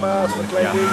maas verkleining.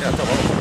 Yeah, that's all.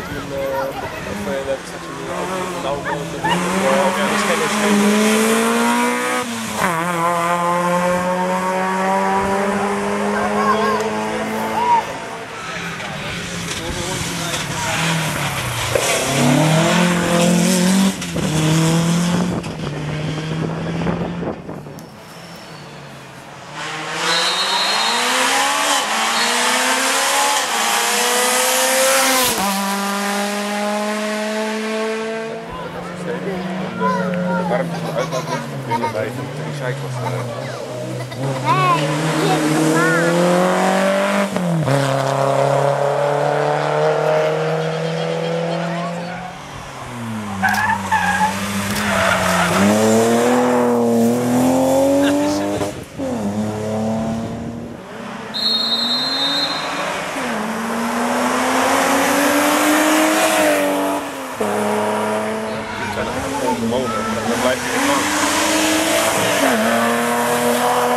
oud of dat station hier ook genomen om de schenen. Moment, and then life is a month.